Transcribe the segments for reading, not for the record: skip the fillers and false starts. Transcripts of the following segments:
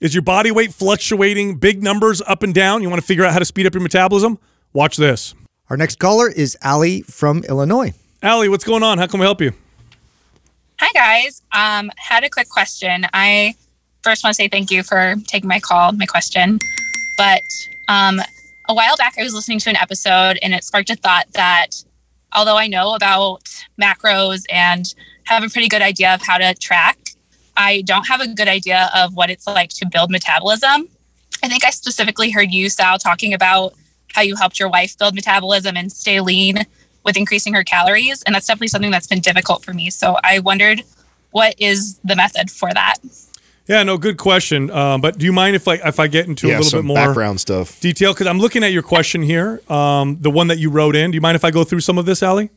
Is your body weight fluctuating big numbers up and down? You want to figure out how to speed up your metabolism? Watch this. Our next caller is Allie from Illinois. Allie, what's going on? How can we help you? Hi, guys. Had a quick question. I first want to say thank you for taking my call, my question. But a while back, I was listening to an episode, and it sparked a thought that although I know about macros and have a pretty good idea of how to track, I don't have a good idea of what it's like to build metabolism. I think I specifically heard you, Sal, talking about how you helped your wife build metabolism and stay lean with increasing her calories. And that's definitely something that's been difficult for me. So I wondered, what is the method for that? Yeah, no, good question. But do you mind if I get into a little bit more background stuff detail? Because I'm looking at your question here, the one that you wrote in. Do you mind if I go through some of this, Allie?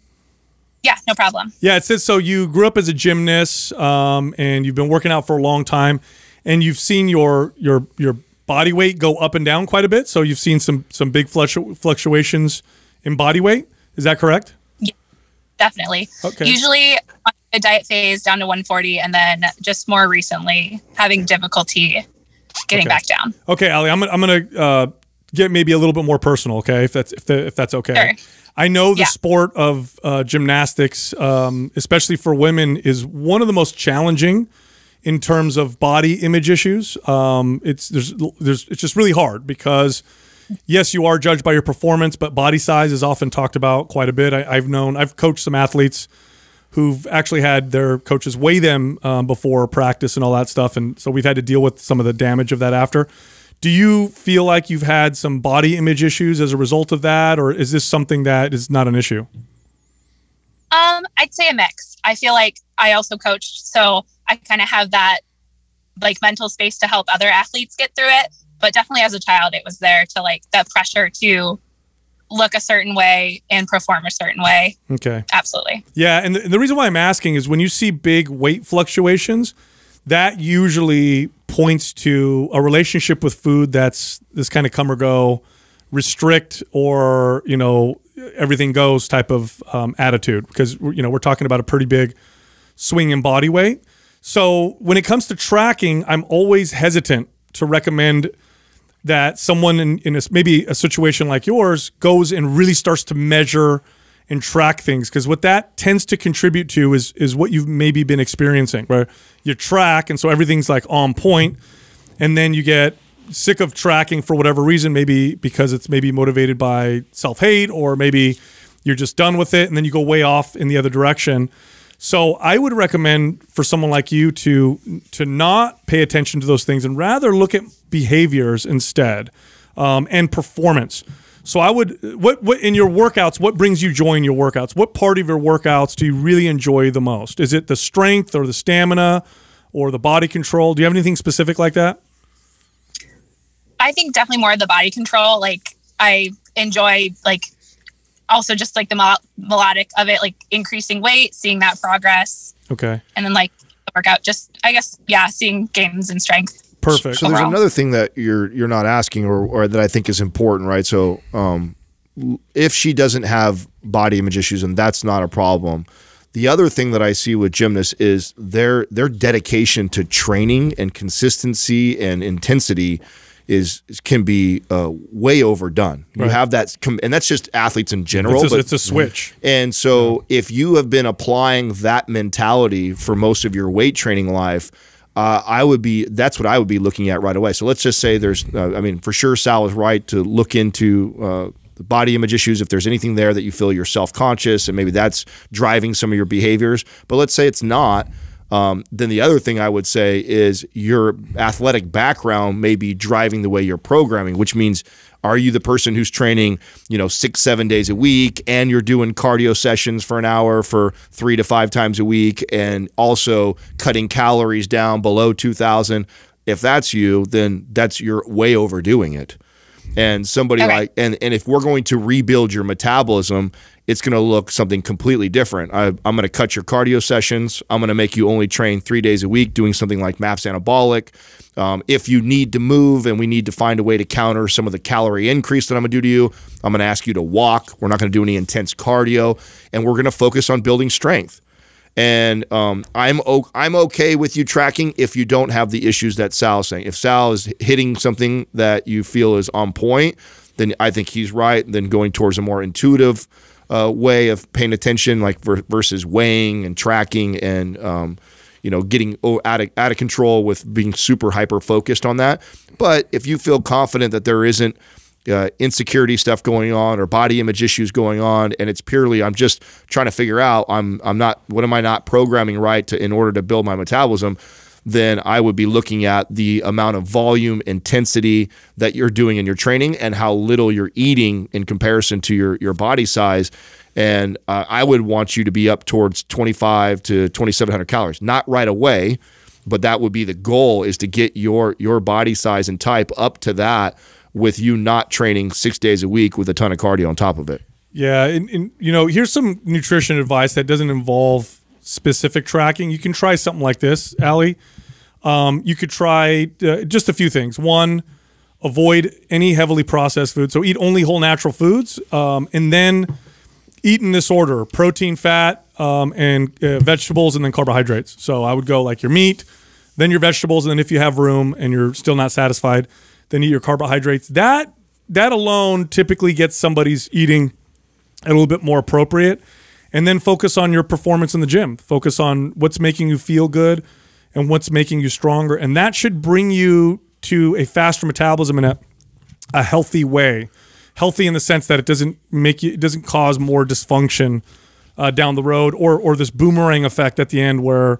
Yeah, no problem. Yeah, it says, so you grew up as a gymnast and you've been working out for a long time, and you've seen your body weight go up and down quite a bit. So you've seen some big fluctuations in body weight. Is that correct? Yeah, definitely. Okay. Usually a diet phase down to 140, and then just more recently having difficulty getting back down. Okay, Allie, I'm gonna get maybe a little bit more personal. Okay, if that's okay. Sure. I know the sport of gymnastics, especially for women, is one of the most challenging in terms of body image issues. It's just really hard because, yes, you are judged by your performance, but body size is often talked about quite a bit. I've coached some athletes who've actually had their coaches weigh them before practice and all that stuff, and so we've had to deal with some of the damage of that after. Do you feel like you've had some body image issues as a result of that, or is this something that is not an issue? I'd say a mix. I feel like I also coached, so I kind of have that like mental space to help other athletes get through it. But definitely as a child, it was there to like that pressure to look a certain way and perform a certain way. Okay. Absolutely. Yeah. And the reason why I'm asking is when you see big weight fluctuations, that usually points to a relationship with food that's this kind of come or go, restrict, or, you know, everything goes type of attitude, because, you know, we're talking about a pretty big swing in body weight. So when it comes to tracking, I'm always hesitant to recommend that someone in maybe a situation like yours goes and really starts to measure and track things, because what that tends to contribute to is what you've maybe been experiencing, where you track and so everything's like on point, and then you get sick of tracking for whatever reason, maybe because it's maybe motivated by self-hate, or maybe you're just done with it, and then you go way off in the other direction. So I would recommend for someone like you to not pay attention to those things and rather look at behaviors instead, and performance. So I would, what in your workouts, what brings you joy in your workouts? What part of your workouts do you really enjoy the most? Is it the strength or the stamina or the body control? Do you have anything specific like that? I think definitely more of the body control. Like I enjoy like also just like the melodic of it, like increasing weight, seeing that progress. Okay. And then like the workout, just, I guess, yeah, seeing gains in strength. Perfect. So there's another thing that you're not asking, or that I think is important, right? So if she doesn't have body image issues, and that's not a problem. The other thing that I see with gymnasts is their dedication to training and consistency and intensity can be way overdone. Right. You have that, and that's just athletes in general. It's a switch. And so if you have been applying that mentality for most of your weight training life, that's what I would be looking at right away. So let's just say there's, I mean, for sure Sal is right to look into the body image issues if there's anything there that you feel you're self-conscious and maybe that's driving some of your behaviors. But let's say it's not. Then the other thing I would say is your athletic background may be driving the way you're programming, which means are you the person who's training, you know, 6-7 days a week, and you're doing cardio sessions for an hour for 3 to 5 times a week, and also cutting calories down below 2,000? If that's you, then that's you're way overdoing it. And somebody and if we're going to rebuild your metabolism, it's going to look something completely different. I'm going to cut your cardio sessions. I'm going to make you only train 3 days a week doing something like MAPS Anabolic. If you need to move and we need to find a way to counter some of the calorie increase that I'm going to do to you, I'm going to ask you to walk. We're not going to do any intense cardio, and we're going to focus on building strength. And I'm okay with you tracking if you don't have the issues that Sal's saying. If Sal is hitting something that you feel is on point, then I think he's right. And then going towards a more intuitive way of paying attention, like versus weighing and tracking and you know, getting out of control with being super hyper focused on that. But if you feel confident that there isn't insecurity stuff going on or body image issues going on, and it's purely I'm just trying to figure out what am I not programming right in order to build my metabolism, then I would be looking at the amount of volume intensity that you're doing in your training and how little you're eating in comparison to your body size. And I would want you to be up towards 25 to 2,700 calories, not right away, but that would be the goal, is to get your body size and type up to that with you not training 6 days a week with a ton of cardio on top of it. Yeah, and you know, here's some nutrition advice that doesn't involve specific tracking. You can try something like this, Allie. You could try just a few things. One, avoid any heavily processed food. So eat only whole natural foods, and then eat in this order: protein, fat, and vegetables, and then carbohydrates. So I would go like your meat, then your vegetables, and then if you have room and you're still not satisfied, then eat your carbohydrates. That alone typically gets somebody's eating a little bit more appropriate. And then focus on your performance in the gym. Focus on what's making you feel good and what's making you stronger. And that should bring you to a faster metabolism in a healthy way. Healthy in the sense that it doesn't make you, it doesn't cause more dysfunction down the road, or this boomerang effect at the end where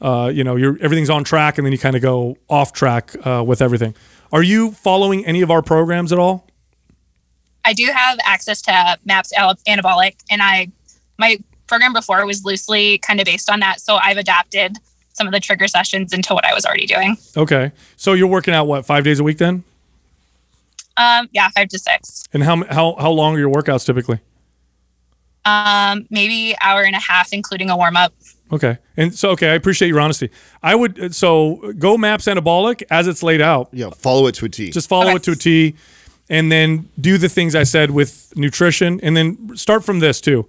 you know, everything's on track and then you kind of go off track with everything. Are you following any of our programs at all? I do have access to MAPS Anabolic, and my program before was loosely kind of based on that, so I've adapted some of the trigger sessions into what I was already doing. Okay. So you're working out, what, 5 days a week then? Yeah, 5 to 6. And how long are your workouts typically? Maybe hour and a half, including a warm-up. Okay. And so, okay, I appreciate your honesty. I would, so go MAPS Anabolic as it's laid out. Yeah, follow it to a T. Just follow it to a T, and then do the things I said with nutrition, and then start from this too.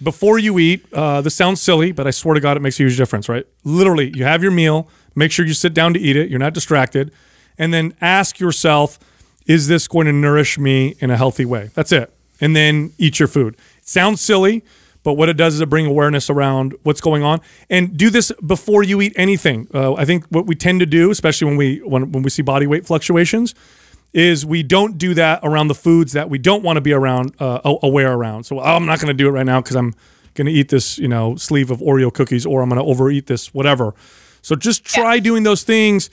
Before you eat, this sounds silly, but I swear to God, it makes a huge difference, right? Literally, you have your meal, make sure you sit down to eat it, you're not distracted, and then ask yourself, is this going to nourish me in a healthy way? That's it. And then eat your food. It sounds silly, but what it does is it brings awareness around what's going on. And do this before you eat anything. I think what we tend to do, especially when we see body weight fluctuations, is we don't do that around the foods that we don't want to be around, aware around. So, oh, I'm not going to do it right now because I'm going to eat this, you know, sleeve of Oreo cookies, or I'm going to overeat this, whatever. So just try doing those things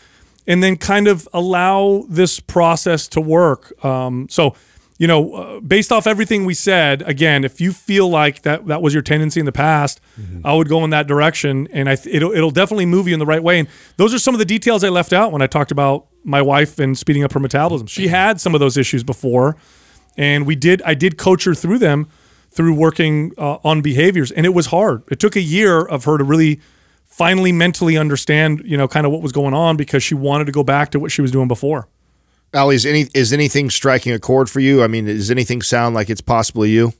and then kind of allow this process to work. So, you know, based off everything we said, again, if you feel like that was your tendency in the past, I would go in that direction, and it'll definitely move you in the right way. And those are some of the details I left out when I talked about my wife and speeding up her metabolism. She had some of those issues before, and I did coach her through them through working on behaviors, and it was hard. It took a year of her to really finally mentally understand, you know, kind of what was going on, because she wanted to go back to what she was doing before. Allie, is anything striking a chord for you? I mean, does anything sound like it's possibly you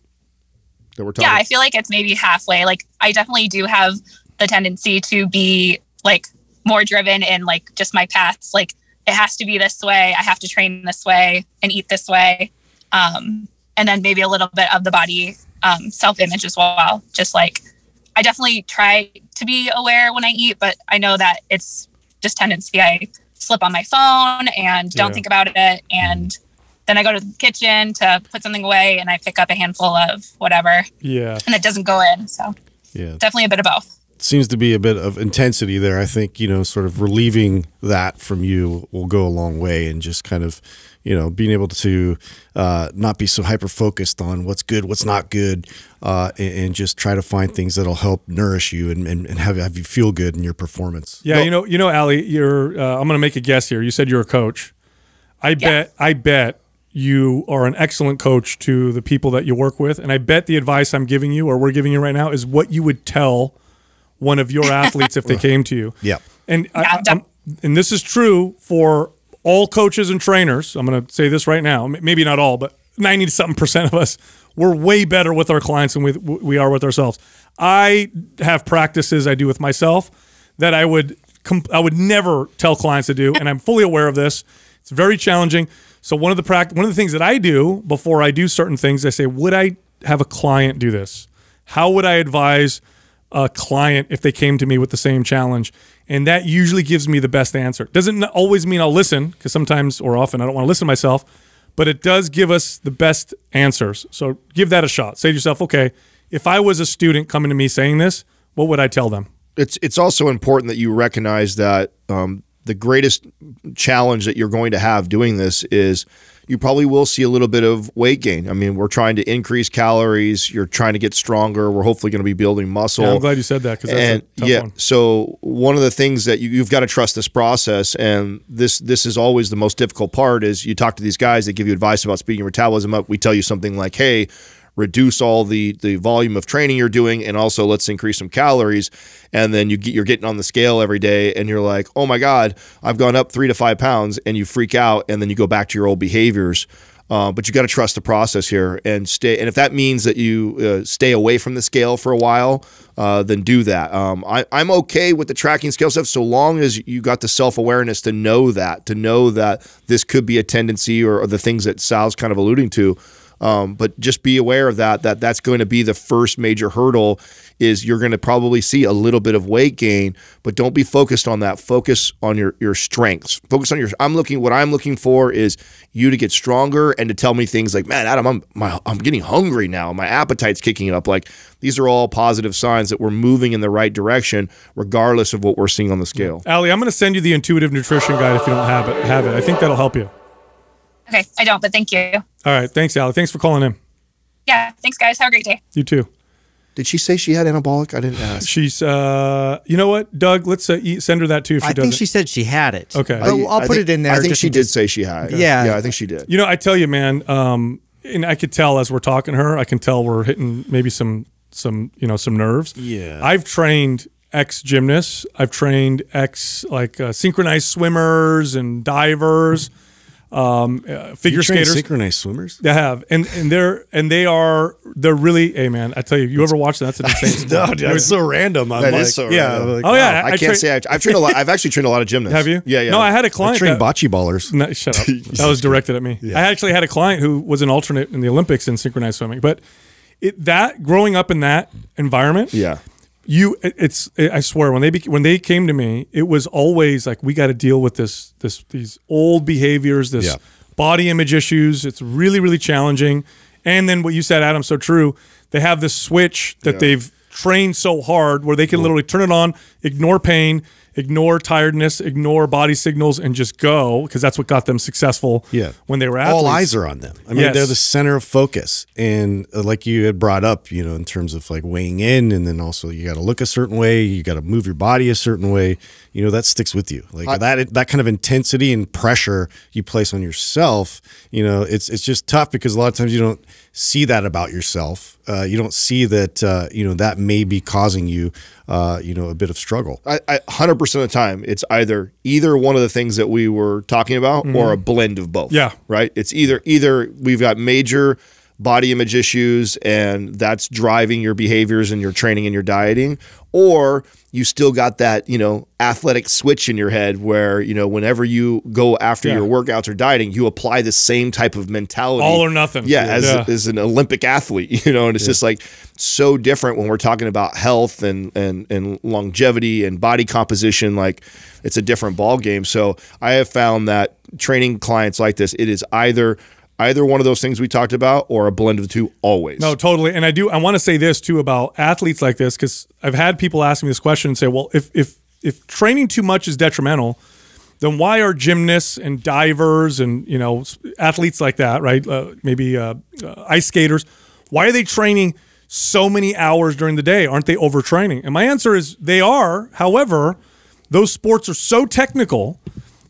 that we're talking about? Yeah, I feel like it's maybe halfway. Like, I definitely do have the tendency to be, like, more driven in, like, just my paths. Like, it has to be this way. I have to train this way and eat this way. And then maybe a little bit of the body self-image as well. Just, like, I definitely try to be aware when I eat, but I know that it's just tendency. I slip on my phone and don't think about it, and then I go to the kitchen to put something away and I pick up a handful of whatever, and it doesn't go in. So definitely a bit of both. Seems to be a bit of intensity there. I think, you know, sort of relieving that from you will go a long way, and just kind of, you know, being able to not be so hyper focused on what's good, what's not good, and just try to find things that'll help nourish you and have you feel good in your performance. Yeah, you know, Allie, you're. I'm going to make a guess here. You said you're a coach. I bet you are an excellent coach to the people that you work with, and I bet the advice I'm giving you, or we're giving you right now, is what you would tell one of your athletes if they came to you. Yeah. And and this is true for all coaches and trainers. I'm going to say this right now. Maybe not all, but 90-something% of us, we're way better with our clients than we are with ourselves. I have practices I do with myself that I would never tell clients to do, and I'm fully aware of this. It's very challenging. So one of the things that I do before I do certain things, I say, would I have a client do this? How would I advise a client if they came to me with the same challenge? And that usually gives me the best answer. Doesn't always mean I'll listen, because sometimes or often I don't want to listen to myself, but it does give us the best answers. So give that a shot. Say to yourself, okay, if I was a student coming to me saying this, what would I tell them? It's also important that you recognize that the greatest challenge that you're going to have doing this is you probably will see a little bit of weight gain. I mean, we're trying to increase calories. You're trying to get stronger. We're hopefully going to be building muscle. Yeah, I'm glad you said that, because that's a tough one. So one of the things that you've got to trust this process, and this is always the most difficult part, is you talk to these guys that give you advice about speeding your metabolism up. We tell you something like, hey, reduce all the volume of training you're doing, and also let's increase some calories. And then you're getting on the scale every day and you're like, oh my God, I've gone up 3 to 5 pounds, and you freak out, and then you go back to your old behaviors. But you got to trust the process here and stay. And if that means that you stay away from the scale for a while, then do that. I'm okay with the tracking scale stuff, so long as you got the self-awareness to know that this could be a tendency, or the things that Sal's kind of alluding to. But just be aware of that that's going to be the first major hurdle. Is you're going to probably see a little bit of weight gain, but don't be focused on that. Focus on your strengths. Focus on your, what I'm looking for is you to get stronger and to tell me things like, man, Adam, I'm getting hungry now. My appetite's kicking up. Like, these are all positive signs that we're moving in the right direction, regardless of what we're seeing on the scale. Allie, I'm going to send you the intuitive nutrition guide if you don't have it. I think that'll help you. Okay, I don't, but thank you. All right, thanks, Allie. Thanks for calling in. Yeah, thanks, guys. Have a great day. You too. Did she say she had anabolic? I didn't ask. She's, you know what, Doug? Let's send her that too. If she doesn't, I think she said she had it. Okay, I'll put it in there. I think she did say she had. Yeah, I think she did. You know, I tell you, man, and I could tell as we're talking to her, I can tell we're hitting maybe some nerves. Yeah, I've trained ex-gymnasts. I've trained synchronized swimmers and divers. Figure skaters, synchronized swimmers. They have, and they're really, hey man, I tell you, you ever watch that? That's an insane. No, dude, it's so random. That is so random. Like, oh yeah, wow. I can't say I've trained a lot. I've actually trained a lot of gymnasts. Have you? Yeah, yeah. No, I had a client. I trained bocce ballers. No, shut up. That was directed at me. Yeah. I actually had a client who was an alternate in the Olympics in synchronized swimming, but growing up in that environment, yeah. I swear, when they came to me, it was always like, we got to deal with these old behaviors, this body image issues. It's really, really challenging. And then what you said, Adam, so true. They have this switch that they've trained so hard where they can literally turn it on, ignore pain, ignore tiredness, ignore body signals, and just go, because that's what got them successful when they were athletes. All eyes are on them. I mean, they're the center of focus. And like you had brought up, you know, in terms of like weighing in, and then also you got to look a certain way, you got to move your body a certain way, you know, that sticks with you. Like that kind of intensity and pressure you place on yourself, you know, it's just tough, because a lot of times you don't see that about yourself. You don't see that, you know, that may be causing you, you know, a bit of struggle. 100% of the time, it's either one of the things that we were talking about, or a blend of both. Yeah. Right. It's either we've got major body image issues, and that's driving your behaviors and your training and your dieting, or you still got that, you know, athletic switch in your head where, you know, whenever you go after your workouts or dieting, you apply the same type of mentality. All or nothing. Yeah, yeah. As an Olympic athlete, you know, and it's just like so different when we're talking about health and longevity and body composition. Like, it's a different ball game. So I have found that training clients like this, it is either one of those things we talked about, or a blend of the two, always. No, totally. And I want to say this too about athletes like this, because I've had people ask me this question and say, well, if training too much is detrimental, then why are gymnasts and divers and, you know, athletes like that, right? Maybe ice skaters. Why are they training so many hours during the day? Aren't they overtraining? And my answer is they are. However, those sports are so technical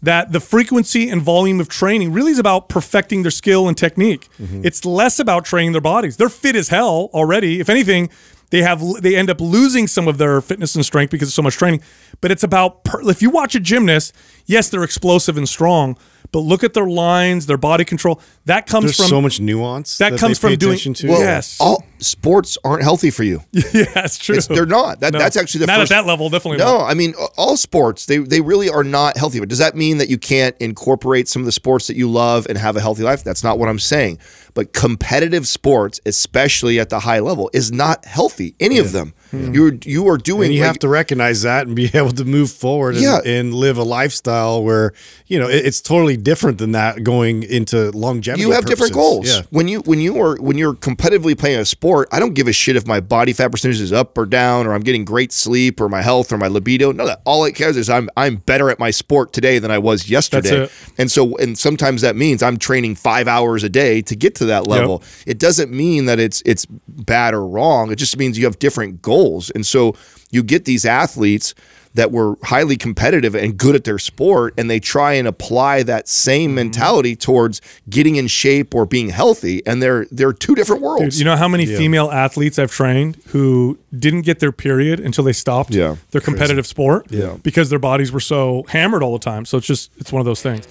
that the frequency and volume of training really is about perfecting their skill and technique. It's less about training their bodies. They're fit as hell already. If anything, they end up losing some of their fitness and strength because of so much training. But it's about, if you watch a gymnast, yes, they're explosive and strong, But look at their lines, their body control. That comes from so much nuance. That comes from doing. Well, yes, all sports aren't healthy for you. Yeah, that's true. They're not. That's actually the first. Not at that level, definitely. No, I mean, all sports they really are not healthy. But does that mean that you can't incorporate some of the sports that you love and have a healthy life? That's not what I'm saying. But competitive sports, especially at the high level, is not healthy. Any of them. Mm-hmm. You are doing. And you have to recognize that and be able to move forward and, live a lifestyle where it's totally different than that going into longevity. You have different goals. Yeah. When you're competitively playing a sport, I don't give a shit if my body fat percentage is up or down, or I'm getting great sleep, or my health, or my libido. No, that all it cares is I'm better at my sport today than I was yesterday. And so sometimes that means I'm training 5 hours a day to get to that level. Yep. It doesn't mean that it's bad or wrong. It just means you have different goals. And so you get these athletes that were highly competitive and good at their sport, and they try and apply that same mentality towards getting in shape or being healthy, and they're two different worlds. Dude, you know how many female athletes I've trained who didn't get their period until they stopped their competitive sport because their bodies were so hammered all the time. So it's one of those things.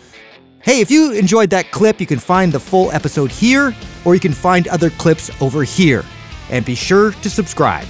Hey, if you enjoyed that clip, you can find the full episode here, or you can find other clips over here. And be sure to subscribe.